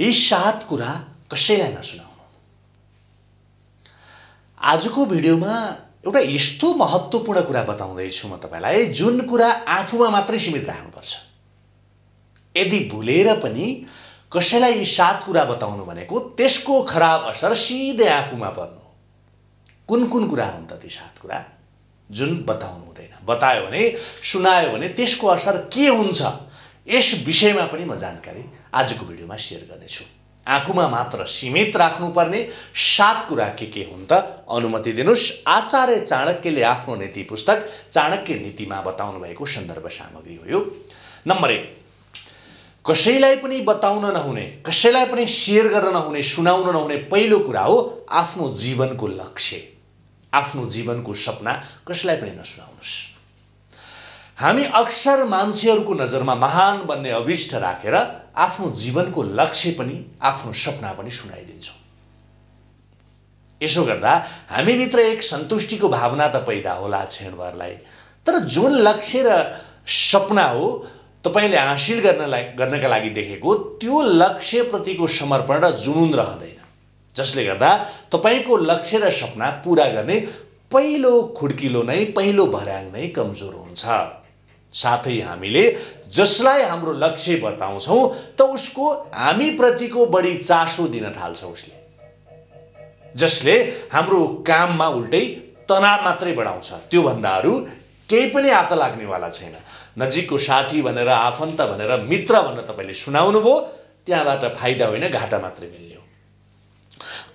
यी सात कुरा कसैलाई नसुनाउनु। आजको भिडियोमा एउटा यस्तो महत्त्वपूर्ण कुरा बताउँदै छु म तपाईलाई, जुन कुरा आफूमा मात्रै सीमित राख्नुपर्छ। यदि भुलेर पनि कसैलाई यी सात कुरा बताउनु भनेको त्यसको खराब असर सिधै आफूमा पर्नु। कुन कुन कुरा हुन् त ती सात कुरा जुन बताउनु हुँदैन? बतायो भने, सुनायो भने त्यसको असर के हुन्छ, यस विषयमा पनि म जानकारी आजको भिडियोमा शेयर गर्नेछु। आफूमा मात्र सीमित राख्नुपर्ने सात कुरा के हुन् त अनुमति दिनुस्। आचार्य चाणक्यले आफ्नो नीति पुस्तक चाणक्य नीतिमा बताउनु भएको सन्दर्भ सामग्री हो यो। नम्बर 1, कसैलाई पनि बताउन नहुने, कसैलाई पनि शेयर गर्न नहुने, सुनाउन नहुने पहिलो कुरा हो आफ्नो जीवनको लक्ष्य, आफ्नो जीवनको सपना कसैलाई पनि नसुनाउनुस्। हामी अक्सर मान्छेहरुको नजरमा महान बन्ने अभिष्ट राखेर आफ्नो जीवनको लक्ष्य पनि, आफ्नो सपना पनि सुनाइदिन्छौं। यसो गर्दा हामीभित्र एक सन्तुष्टिको भावना त पैदा होला क्षणभरलाई, तर जुन लक्ष्य र सपना हो तपाईले हासिल गर्नका लागि देखेको, त्यो लक्ष्यप्रतिको समर्पण र जुनून रहँदैन, जसले गर्दा तपाईको लक्ष्य र सपना पूरा गर्ने पहिलो खुड्किलो नै, पहिलो भर्याङ नै कमजोर हुन्छ। साथै हामीले जसलाई हाम्रो लक्ष्य बताउँछौं त उसको हामी प्रतिको बढी चासो दिन थाल्छ उसले, जसले हाम्रो काममा उल्टै तनाव मात्रै बढाउँछ। त्यो भन्दा अरु केही पनि आत लाग्नेवाला छैन। नजिकको साथी भनेर, आफन्त भनेर, मित्र भनेर तपाईले सुनाउनु भो, त्यहाँबाट फाइदा होइन घाटा मात्रै मिल्ने हो।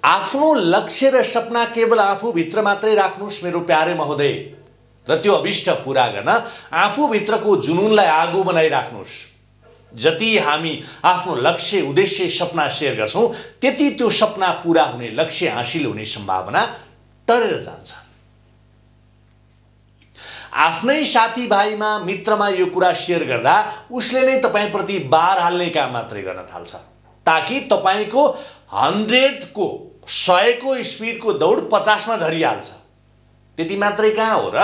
आफ्नो लक्ष्य र सपना केवल आफू भित्र मात्रै राख्नुस् मेरो प्यारे महोदय, र त्यो अभिष्ट पूरा गर्न आफूभित्रको जुनूनलाई आगो बनाइराख्नुस्। जति हामी आफ्नो लक्ष्य, उद्देश्य, सपना शेयर गर्छौं, त्यति त्यो सपना पूरा हुने, लक्ष्य हासिल हुने सम्भावना टरेर जान्छ। आफ्नै साथीभाइमा, मित्रमा यो कुरा शेयर गर्दा उसले नै तपाईप्रति बार हाल्ने काम मात्रै गर्न थाल्छ, ताकि तपाईको 100 को 100 को स्पिडको दौड 50 मा झरिहाल्छ। त्यति मात्रै कहाँ हो र?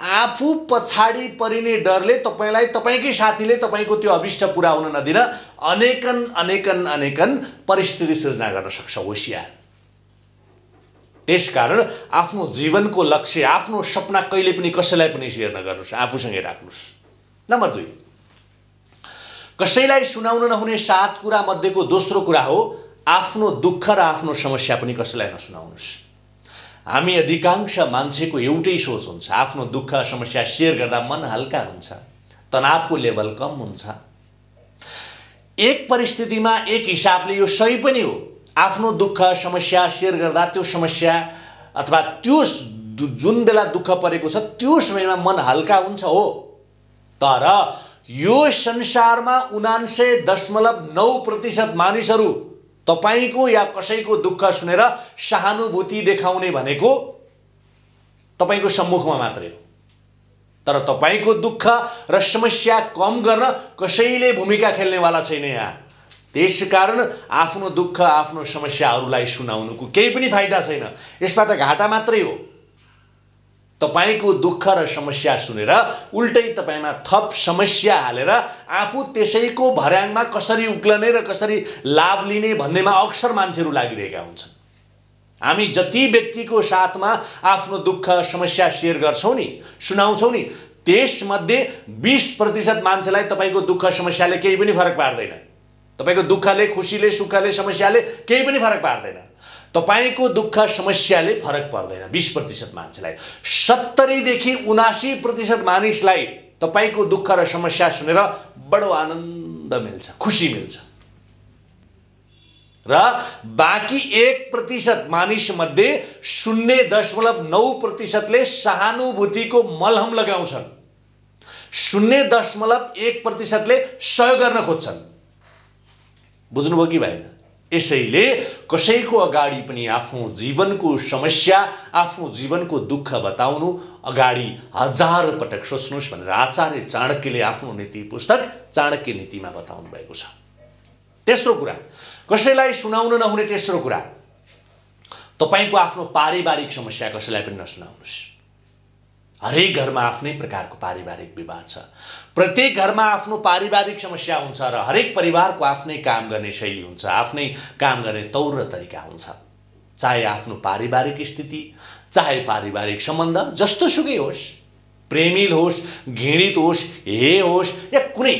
आफू पछाडी परिने डरले तपाईलाई, तपाईकै साथीले तपाईको त्यो अभिष्ट पूरा हुन नदिन अनेकन परिस्थिति सृजना गर्न सक्छ होसियार। त्यसकारण आफ्नो जीवनको लक्ष्य, आफ्नो सपना कहिले पनि कसैलाई पनि शेयर नगर्नुस्, आफूसँगै राख्नुस्। नम्बर 2, कसैलाई सुनाउन नहुने सात कुरा मध्येको दोस्रो कुरा हो आफ्नो दुःख र आफ्नो समस्या पनि कसैलाई नसुनाउनुस्। हामी अधिकांश मान्छेको एउटै सोच हुन्छ, आफ्नो दुःख समस्या शेयर गर्दा मन हल्का हुन्छ, तनावको लेभल कम हुन्छ। एक परिस्थितिमा एक हिसाबले यो सही पनि हो, आफ्नो दुःख समस्या शेयर गर्दा त्यो समस्या अथवा त्यो जुन बेला दुःख परेको छ त्यो समयमा मन हल्का हुन्छ हो। तर यो संसारमा 99.9% मानिसहरु तपाईको या कसैको दुःख सुनेर सहानुभूति देखाउने भनेको तपाईको सम्मुखमा मात्रै हो, तर तपाईको दुःख र समस्या कम गर्न कसैले भूमिका खेल्नेवाला छैन यहाँ। त्यसकारण आफ्नो दुःख, आफ्नो समस्या अरूलाई सुनाउनुको केही पनि फाइदा छैन, यसबाट घाटा मात्रै हो। तपाईको दुःख र समस्या सुनेर उल्टै तपाईमा थप समस्या हालेर आफू त्यसैको भर्याङमा कसरी उक्लने र कसरी लाभ लिने भन्नेमा अक्सर मान्छेहरु लागिरहेका हुन्छन्। हामी जति व्यक्तिको साथमा आफ्नो दुःख समस्या शेयर गर्छौं नि, सुनाउँछौं नि, त्यसमध्ये 20% मान्छेलाई तपाईको दुःख समस्याले केही पनि फरक पार्दैन, तपाईको दुःखले, खुशीले, सुखले, समस्याले केही पनि फरक पार्दैन। तपाईको दुःख समस्याले फरक पर्दैन 20% मान्छेलाई। 70 देखि 79% मानिसलाई तपाईको दुःख र समस्या सुनेर बडो आनन्द मिल्छ, खुशी मिल्छ, र बाकी 1% मानिस मध्ये 0.9%ले सहानुभूतिको मलहम लगाउँछन्, 0.1%ले सहयोग गर्न खोज्छन्। बुझ्नुभयो कि भएन? यसैले कसैको अगाडि पनि आफ्नो जीवनको समस्या, आफ्नो जीवनको दुःख बताउनु अगाडि 1000 पटक सोच्नुस् भनेर आचार्य चाणक्यले आफ्नो नीति पुस्तक चाणक्य नीतिमा बताउनु भएको छ। तेस्रो कुरा, कसैलाई सुनाउन नहुने तेस्रो कुरा, तपाईको आफ्नो पारिवारिक समस्या कसैलाई पनि नसुनाउनुस्। हरेक घर में आफ्नै प्रकारको पारिवारिक विवाद छ। प्रत्येक घर में आफ्नो पारिवारिक समस्या हुन्छ र हरेक परिवार को आफ्नै काम गर्ने शैली हुन्छ, आफ्नै काम गर्ने तौर र तरिका हुन्छ। चाहे आफ्नो पारिवारिक स्थिति, चाहे पारिवारिक सम्बन्ध जस्तो सुकै होस्, प्रेमिल होस्, घृणित होस्, हे होस् या कुनै,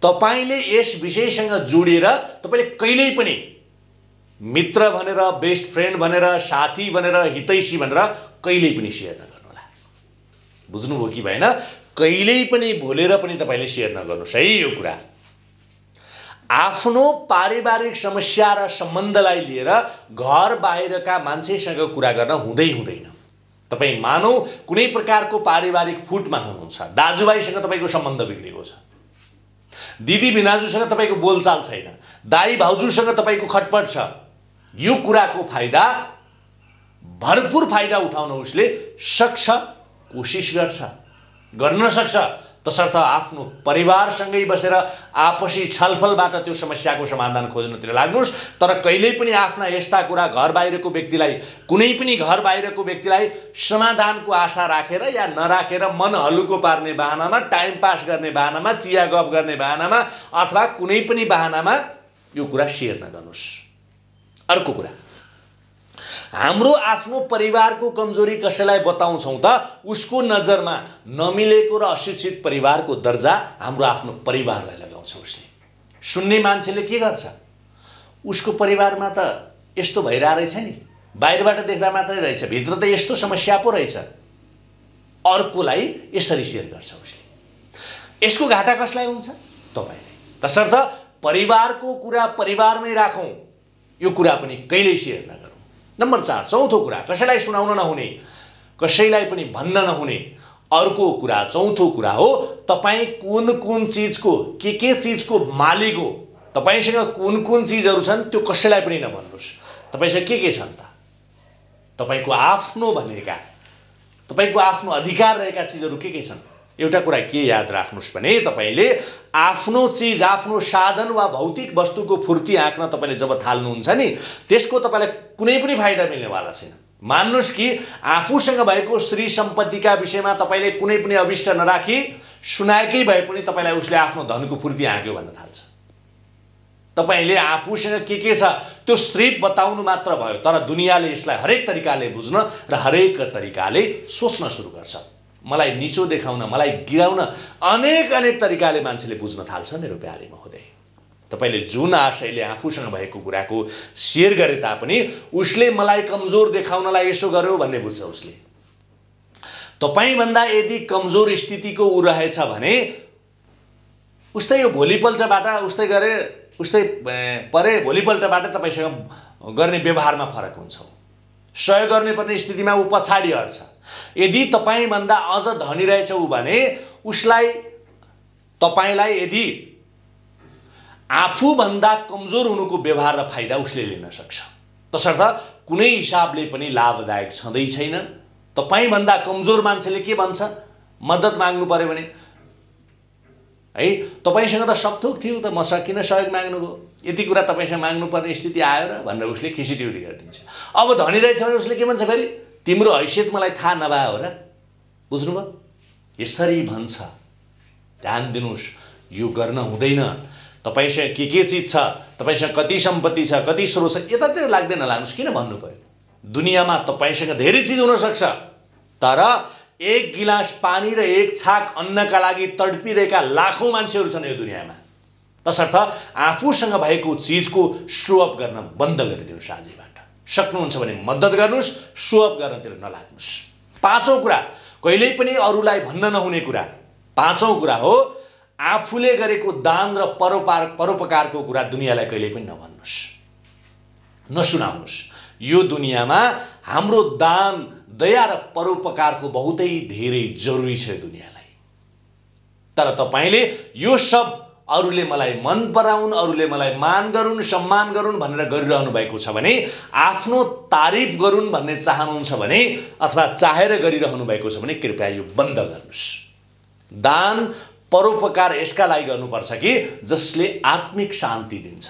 तपाईले यस विषयसँग जोडेर तपाईले कहिल्यै पनि मित्र भनेर, बेस्ट फ्रेन्ड भनेर, साथी भनेर, हितैषी भनेर कहिल्यै पनि शेयर नगर्नु होला। बुझ्नुभयो कि भएन? कहिल्यै पनि भुलेर पनि तपाईले शेयर नगर्नुस् है यो कुरा। आफ्नो पारिवारिक समस्या र सम्बन्धलाई लिएर घर बाहिरका मान्छेसँग कुरा गर्न हुँदै हुँदैन। तपाई मानौ कुनै प्रकारको पारिवारिक फुटमा हुनुहुन्छ, दाजुभाइसँग तपाईको सम्बन्ध बिग्रेको छ, दिदी बिनाजुसँग तपाईको बोलचाल छैन, दाई भाउजूसँग तपाईको खटपट छ, यो कुराको फाइदा, भरपूर फाइदा उठाउन उसले सक्छ, कोशिश गर्छ, गर्न सक्छ। तसर्थ आफ्नो परिवारसँगै बसेर आपसी छलफलबाट त्यो समस्याको समाधान खोज्नतिर लाग्नुस्। तर कहिल्यै पनि आफ्ना यस्ता कुरा घर बाहिरको व्यक्तिलाई, कुनै पनि घर बाहिरको व्यक्तिलाई समाधानको आशा राखेर या नराखेर मन हल्लुको पार्ने बहानामा, टाइम पास गर्ने बहानामा, चिया गफ गर्ने बहानामा अथवा कुनै पनि बहानामा यो कुरा शेयर नगर्नुस्। अर्को कुरा, हाम्रो आफ्नो परिवारको कमजोरी कसैलाई बताउँछौं त उसको नजरमा नमिलेको र अशिक्षित परिवारको दर्जा हाम्रो आफ्नो परिवारलाई लगाउँछ। उसले सुन्ने मान्छेले के गर्छ, उसको परिवारमा त यस्तो भइरा रहेछ नि, बाहिरबाट देख्दा मात्रै रहेछ, भित्र त यस्तो समस्या पो रहेछ, अर्कोलाई यसरी शेयर गर्छ उसले। यसको घाटा कसलाई हुन्छ? तपाईलाई। तसर्थ परिवारको कुरा परिवारमै राखौं, यो कुरा पनि कहिल्यै शेयर नगरौं। नंबर 4, चौथो कुरा, कसैलाई सुनाउन नहुने, कसैलाई पनि भन्न नहुने। अर्को कुरा, चौथो कुरा हो, तपाई कुन कुन चीजको, के चीजको मालिक हो, तपाईसँग कुन कुन चीजहरु छन् त्यो कसैलाई पनि नभन्नुस्। तपाईसँग के छन् त? तपाईको आफ्नो भनेका, तपाईको आफ्नो अधिकार रहेका चीजहरु के छन्? एउटा कुरा के याद राख्नुस् भने तपाईले आफ्नो चीज, आफ्नो साधन वा भौतिक वस्तुको फुर्ती आँक्न तपाईले जब थाल्नुहुन्छ नि, त्यसको तपाईलाई कुनै पनि फाइदा मिल्नेवाला छैन। मान्नुस् कि आफूसँग भएको श्री सम्पत्तिका विषयमा तपाईले कुनै पनि अभिष्ट नराखी सुनाएकै भए पनि तपाईलाई उसले आफ्नो धनको फुर्ती आँक्यो भन्न थाल्छ। तपाईले आफूसँग के छ त्यो सिर्फ बताउनु मात्र भयो, तर दुनियाले यसलाई हरेक तरिकाले बुझ्न र हरेक तरिकाले सोच्न सुरु गर्छ। मलाई निचो देखाउन, मलाई गिराउन अनेक अनेक तरिकाले मान्छेले बुझ्न थाल्छ। मेरो प्यारे महोदय, तपाईले जुन आशयले आफूसँग भएको कुराको शेयर गरे तापनि उसले मलाई कमजोर देखाउनलाई यसो गर्यो भन्ने बुझ्छ उसले। तपाई भन्दा यदि कमजोर स्थितिको उ रहेछ भने उस्तै यो भोलिपल्टबाट उस्तै गरे, उस्तै परे भोलिपल्टबाट तपाईसँग गर्ने व्यवहारमा फरक हुन्छ। सहयोग गर्नुपर्ने स्थितिमा उ पछाडी हट्छ। यदि तपाई भन्दा अझ धनी रहेछौ भने उसलाई, तपाईलाई यदि आफू भन्दा कमजोर हुनुको व्यवहार र फाइदा उसले लिन सक्छ। तसर्थ कुनै हिसाबले पनि लाभदायक छँदै छैन। तपाई भन्दा कमजोर मान्छेले के भन्छ? मद्दत माग्नु पर्यो भने है, तपाईसँग त सब थोक थियो त म सकिन, सहयोग माग्नुभयो, यति कुरा तपाईसँग माग्नुपर्ने स्थिति आयो र भनेर उसले खिसिटिउरी गरिदिन्छ। अब धनी रहेछ भने उसले के भन्छ फेरि? तिम्रो हैसियत मलाई थाहा नभए हो र, बुझ्नुभयो? यसरी भन्छ। ध्यान दिनुस्, यो गर्न हुँदैन। तपाईसँग के चीज छ, तपाईसँग कति सम्पत्ति छ, कति स्रोत छ, यतातिर लाग्दैन लाग्नुस्। किन भन्नु पर्यो? दुनियामा तपाईसँग धेरै चीज हुन सक्छ, तर एक गिलास पानी र एक छाक अन्नका लागि तडपिरहेका लाखौं मान्छेहरु छन् यो दुनियामा। तसर्थ आफूसँग भएको चीजको शो अप गर्न बन्द गरिदिनुस्। आजैबाट सक्नुहुन्छ भने मद्दत गर्नुस्, शो अप गर्नतिर नलाग्नुस्। पाँचौं कुरा, कहिल्यै पनि अरूलाई भन्न नहुने कुरा। पाँचौं कुरा हो, आफूले गरेको दान र परोपकारको कुरा दुनियालाई कहिल्यै पनि नभन्नुस्, नसुनाउनुस्। यो दुनियामा हाम्रो दान, दया र परोपकारको बहुतै धेरै जरुरी छ दुनियालाई। तर तपाईले यो सब अरूले मलाई मन पराउन्, अरूले मलाई मान गरून्, सम्मान गरून् भनेर गरिरहनु भएको छ भने, आफ्नो तारिफ गरून् भन्ने चाहनुहुन्छ भने अथवा चाहेर गरिरहनु भएको छ भने कृपया यो बन्द गर्नुस्। दान परोपकार यसका लागि गर्नुपर्छ कि जसले आत्मिक शान्ति दिन्छ।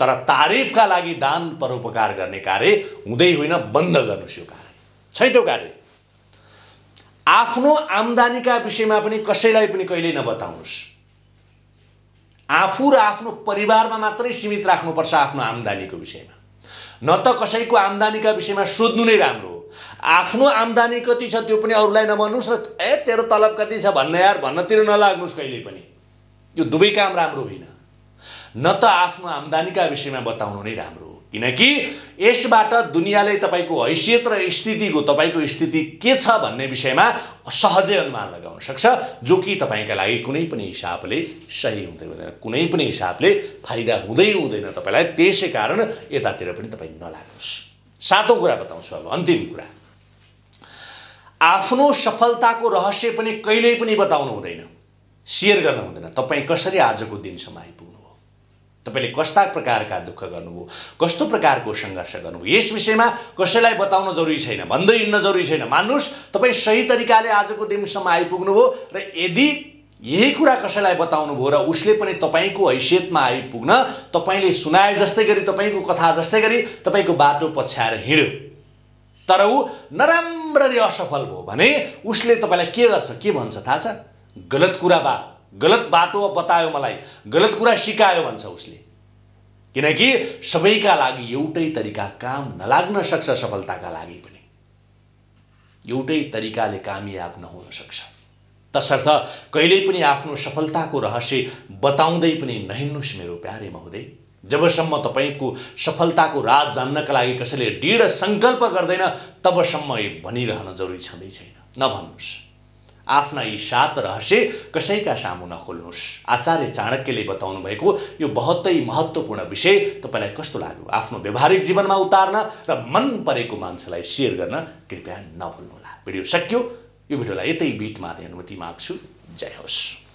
तर तारिफका लागि दान परोपकार गर्ने कार्य हुँदै होइन, बन्द गर्नुस् यो कार्य। छैटौं कार्य, आफ्नो आम्दानीका विषयमा पनि कसैलाई पनि कहिल्यै नबताउनुस्। आफू र आफ्नो परिवारमा मात्रै सीमित राख्नुपर्छ आफ्नो आम्दानीको विषयमा, न त कसैको आम्दानीका विषयमा सोध्नु नै राम्रो हो। आफ्नो आम्दानी कति छ त्यो पनि अरूलाई नभन्नुस् र ए तेरो तलब कति छ भन्ने यार भन्नतिर नलाग्नुस् कहिल्यै पनि। यो दुवै काम राम्रो होइन, न त आफ्नो आम्दानीका विषयमा बताउनु नै राम्रो हो, किनकि यसबाट दुनियाँले तपाईको हैसियत र स्थितिको तपाईको स्थिति के छ भन्ने विषयमा सहजै अनुमान लगाउन सक्छ, जो कि तपाईका लागि कुनै पनि हिसाबले सही हुँदैन, कुनै पनि हिसाबले फाइदा हुँदै हुँदैन तपाईलाई। त्यसै कारण यतातिर पनि तपाई नलाग्नुस्। सातौं कुरा बताउँछु, अब अन्तिम कुरा, आफ्नो सफलताको रहस्य पनि कहिल्यै पनि बताउनु हुँदैन, शेयर गर्न हुँदैन। तपाई कसरी आजको दिनसम्म आइपुग्नु, तपाईले कस्ता प्रकारका दुःख गर्नुभयो, कस्तो प्रकारको संघर्ष गर्नुभयो, यस विषयमा कसैलाई बताउन जरुरी छैन, भन्दै हिँड्न जरुरी छैन। मान्नुस् तपाई सही तरिकाले आजको दिनसम्म आइपुग्नुभयो र यदि यही कुरा कसैलाई बताउनु भयो र उसले पनि तपाईको हैसियतमा आइपुग्न तपाईले सुनाए जस्तै गरी तपाईको कथा जस्तै गरी तपाईको बाटो पछ्याएर हिँड्यो तर ऊ नराम्ररी असफल भयो भने उसले तपाईलाई के गर्छ, के भन्छ थाहा छ? गलत कुरा, बा गलत बाटो बतायो, मलाई गलत कुरा सिकायो भन्छ उसले। किनकि सबैका लागि एउटै तरिका काम नलाग्न सक्छ, सफलताका लागि पनि एउटै तरिकाले कामयाब नहुन सक्छ। तसर्थ कहिल्यै पनि आफ्नो सफलताको रहस्य बताउँदै पनि नहिन्नुस् मेरो प्यारे महोदय। जबसम्म तपाईको सफलताको राज जान्नका लागि कसैले दृढ संकल्प गर्दैन तबसम्म भनिरहन जरुरी छँदै छैन, नभन्नुस्। आफ्ना यी सात रहस्य कसैका सामु नखोल्नुस्। आचार्य चाणक्यले बताउनु भएको यो बहुतै महत्त्वपूर्ण विषय तपाईलाई कस्तो लाग्यो आफ्नो व्यवहारिक जीवनमा उतार्न र मन परेको मान्छेलाई सेयर गर्न कृपया नभुल्नुहोला। भिडियो सकियो, यो भिडियोलाई यतै बिट मार्ने अनुमति माग्छु। जय होस्।